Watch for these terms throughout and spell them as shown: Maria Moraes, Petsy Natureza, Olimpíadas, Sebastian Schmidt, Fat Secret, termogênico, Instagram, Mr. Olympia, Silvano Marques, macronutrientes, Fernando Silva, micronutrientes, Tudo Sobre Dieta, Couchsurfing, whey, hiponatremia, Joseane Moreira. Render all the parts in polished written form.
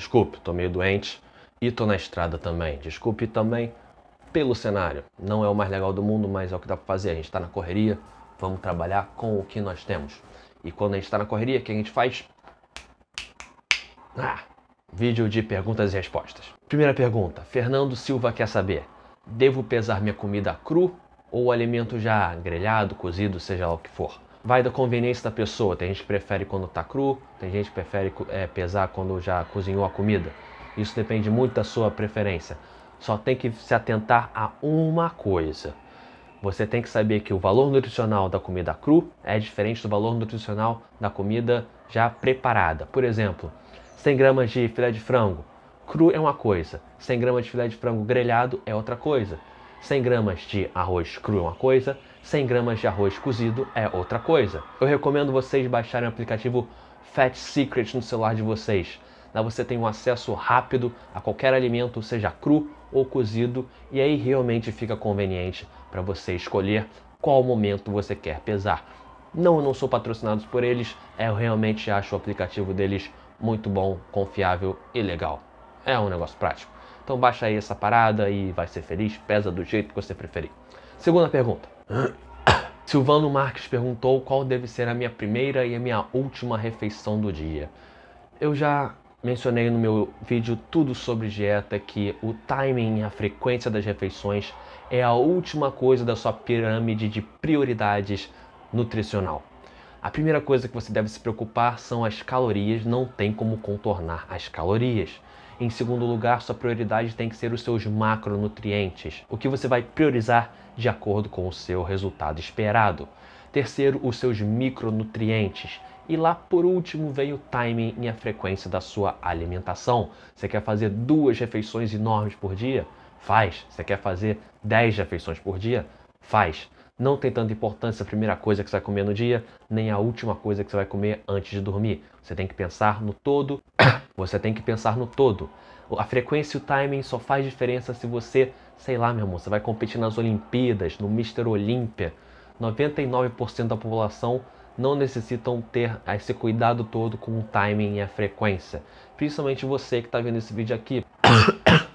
Desculpe, tô meio doente e tô na estrada também. Desculpe também pelo cenário. Não é o mais legal do mundo, mas é o que dá pra fazer. A gente tá na correria, vamos trabalhar com o que nós temos. E quando a gente tá na correria, o que a gente faz? Vídeo de perguntas e respostas. Primeira pergunta, Fernando Silva quer saber: devo pesar minha comida cru ou alimento já grelhado, cozido, seja lá o que for? Vai da conveniência da pessoa. Tem gente que prefere quando tá cru, tem gente que prefere pesar quando já cozinhou a comida. Isso depende muito da sua preferência. Só tem que se atentar a uma coisa. Você tem que saber que o valor nutricional da comida cru é diferente do valor nutricional da comida já preparada. Por exemplo, 100 gramas de filé de frango cru é uma coisa, 100 gramas de filé de frango grelhado é outra coisa. 100 gramas de arroz cru é uma coisa, 100 gramas de arroz cozido é outra coisa. Eu recomendo vocês baixarem o aplicativo Fat Secret no celular de vocês. Lá você tem um acesso rápido a qualquer alimento, seja cru ou cozido, e aí realmente fica conveniente para você escolher qual momento você quer pesar. Não, eu não sou patrocinado por eles, eu realmente acho o aplicativo deles muito bom, confiável e legal. É um negócio prático. Então baixa aí essa parada e vai ser feliz, pesa do jeito que você preferir. Segunda pergunta. Silvano Marques perguntou qual deve ser a minha primeira e a minha última refeição do dia. Eu já mencionei no meu vídeo Tudo Sobre Dieta que o timing e a frequência das refeições é a última coisa da sua pirâmide de prioridades nutricional. A primeira coisa que você deve se preocupar são as calorias, não tem como contornar as calorias. Em segundo lugar, sua prioridade tem que ser os seus macronutrientes, o que você vai priorizar de acordo com o seu resultado esperado. Terceiro, os seus micronutrientes. E lá por último vem o timing e a frequência da sua alimentação. Você quer fazer 2 refeições enormes por dia? Faz. Você quer fazer 10 refeições por dia? Faz. Não tem tanta importância a primeira coisa que você vai comer no dia, nem a última coisa que você vai comer antes de dormir. Você tem que pensar no todo. Você tem que pensar no todo. A frequência e o timing só faz diferença se você, sei lá, meu irmão, você vai competir nas Olimpíadas, no Mr. Olympia. 99% da população não necessitam ter esse cuidado todo com o timing e a frequência. Principalmente você que está vendo esse vídeo aqui.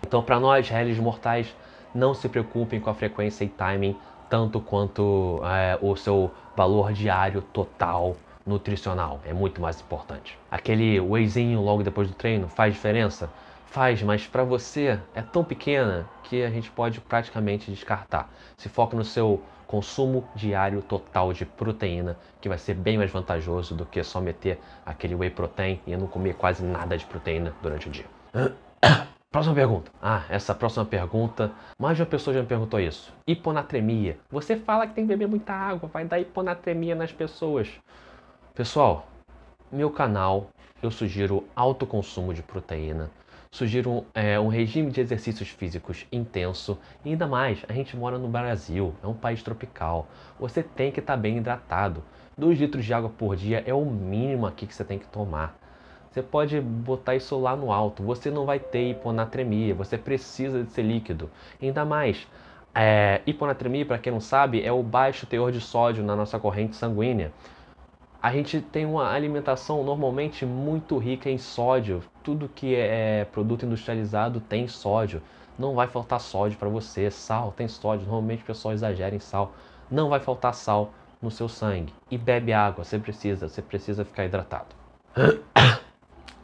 Então, para nós, réis mortais, não se preocupem com a frequência e timing tanto quanto o seu valor diário total nutricional. É muito mais importante. Aquele wheyzinho logo depois do treino faz diferença? Faz, mas para você é tão pequena que a gente pode praticamente descartar. Se foca no seu consumo diário total de proteína, que vai ser bem mais vantajoso do que só meter aquele whey protein e não comer quase nada de proteína durante o dia. Próxima pergunta. Essa próxima pergunta, mais de uma pessoa já me perguntou isso. Hiponatremia. Você fala que tem que beber muita água, vai dar hiponatremia nas pessoas. Pessoal, meu canal, eu sugiro alto consumo de proteína, sugiro um regime de exercícios físicos intenso, e ainda mais, a gente mora no Brasil, é um país tropical, você tem que estar bem hidratado. 2 litros de água por dia é o mínimo aqui que você tem que tomar. Você pode botar isso lá no alto, você não vai ter hiponatremia, você precisa de ser líquido, ainda mais. Hiponatremia, para quem não sabe, é o baixo teor de sódio na nossa corrente sanguínea. A gente tem uma alimentação normalmente muito rica em sódio. Tudo que é produto industrializado tem sódio. Não vai faltar sódio para você. Sal tem sódio. Normalmente o pessoal exagera em sal. Não vai faltar sal no seu sangue. E bebe água. Você precisa ficar hidratado.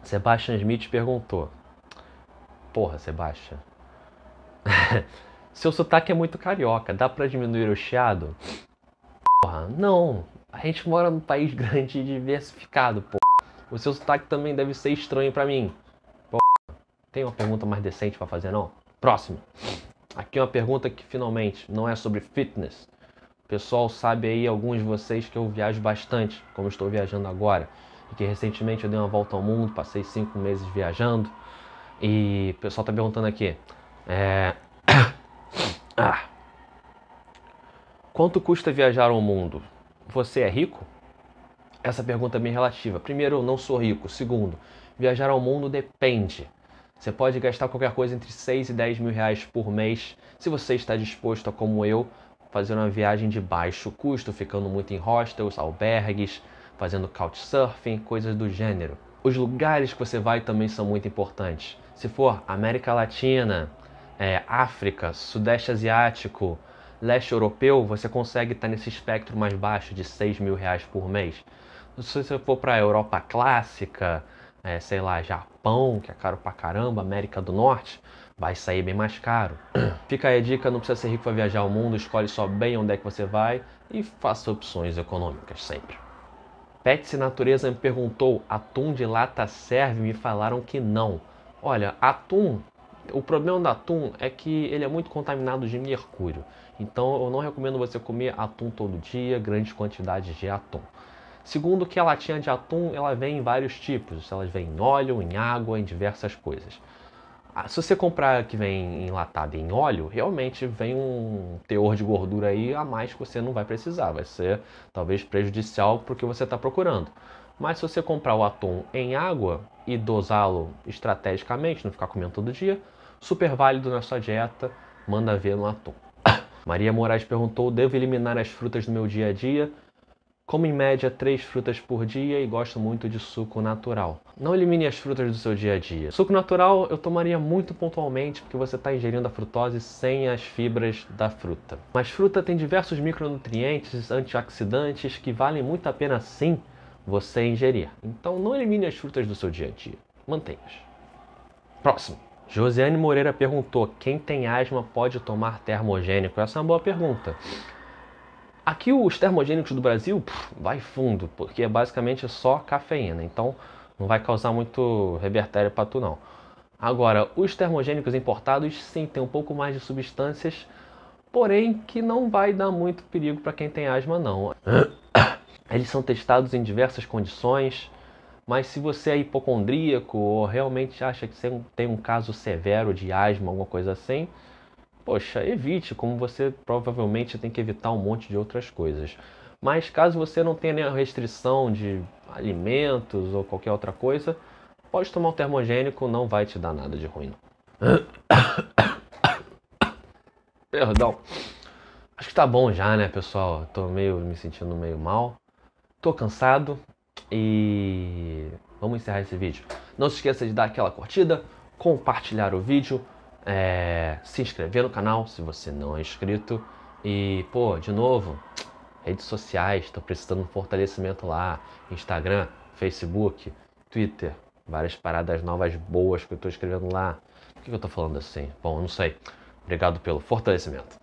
Sebastian Schmidt perguntou. Porra, Sebastian. Seu sotaque é muito carioca. Dá para diminuir o chiado? Porra, não. A gente mora num país grande e diversificado, pô. O seu sotaque também deve ser estranho pra mim. Pô. Tem uma pergunta mais decente pra fazer, não? Próximo. Aqui é uma pergunta que finalmente não é sobre fitness. O pessoal sabe aí, alguns de vocês, que eu viajo bastante, como estou viajando agora. E que recentemente eu dei uma volta ao mundo, passei 5 meses viajando. E o pessoal tá perguntando aqui. Quanto custa viajar ao mundo? Você é rico? Essa pergunta é bem relativa. Primeiro, eu não sou rico. Segundo, viajar ao mundo depende. Você pode gastar qualquer coisa entre 6 e 10 mil reais por mês, se você está disposto a, como eu, fazer uma viagem de baixo custo, ficando muito em hostels, albergues, fazendo couchsurfing, coisas do gênero. Os lugares que você vai também são muito importantes. Se for América Latina, África, Sudeste Asiático, Leste Europeu, você consegue estar nesse espectro mais baixo de R$6.000 por mês. Se você for para a Europa Clássica, sei lá, Japão, que é caro pra caramba, América do Norte, vai sair bem mais caro. Fica aí a dica, não precisa ser rico para viajar ao mundo, escolhe só bem onde é que você vai e faça opções econômicas sempre. Petsy Natureza me perguntou, atum de lata serve? Me falaram que não. Olha, atum, o problema do atum é que ele é muito contaminado de mercúrio. Então eu não recomendo você comer atum todo dia, grandes quantidades de atum. Segundo, que a latinha de atum, ela vem em vários tipos, elas vêm em óleo, em água, em diversas coisas. Se você comprar que vem enlatada em óleo, realmente vem um teor de gordura aí a mais que você não vai precisar, vai ser talvez prejudicial para o que você está procurando. Mas se você comprar o atum em água e dosá-lo estrategicamente, não ficar comendo todo dia, super válido na sua dieta, manda ver no atum. Maria Moraes perguntou, devo eliminar as frutas do meu dia a dia? Como em média 3 frutas por dia e gosto muito de suco natural. Não elimine as frutas do seu dia a dia. Suco natural eu tomaria muito pontualmente porque você está ingerindo a frutose sem as fibras da fruta. Mas fruta tem diversos micronutrientes, antioxidantes que valem muito a pena sim você ingerir. Então não elimine as frutas do seu dia a dia. Mantenha-as. Próximo. Joseane Moreira perguntou, quem tem asma pode tomar termogênico? Essa é uma boa pergunta. Aqui os termogênicos do Brasil, vai fundo, porque é basicamente só cafeína, então não vai causar muito revertério para tu não. Agora, os termogênicos importados sim, tem um pouco mais de substâncias, porém que não vai dar muito perigo para quem tem asma não. Eles são testados em diversas condições, mas se você é hipocondríaco ou realmente acha que você tem um caso severo de asma, alguma coisa assim, poxa, evite, como você provavelmente tem que evitar um monte de outras coisas. Mas caso você não tenha nenhuma restrição de alimentos ou qualquer outra coisa, pode tomar um termogênico, não vai te dar nada de ruim. Perdão. Acho que tá bom já, né, pessoal? Tô me sentindo meio mal. Tô cansado e vamos encerrar esse vídeo. Não se esqueça de dar aquela curtida, compartilhar o vídeo. Se inscrever no canal se você não é inscrito e, pô, de novo, redes sociais, tô precisando de um fortalecimento lá, Instagram, Facebook, Twitter, várias paradas novas boas que eu tô escrevendo lá. Por que eu tô falando assim? Bom, eu não sei. Obrigado pelo fortalecimento.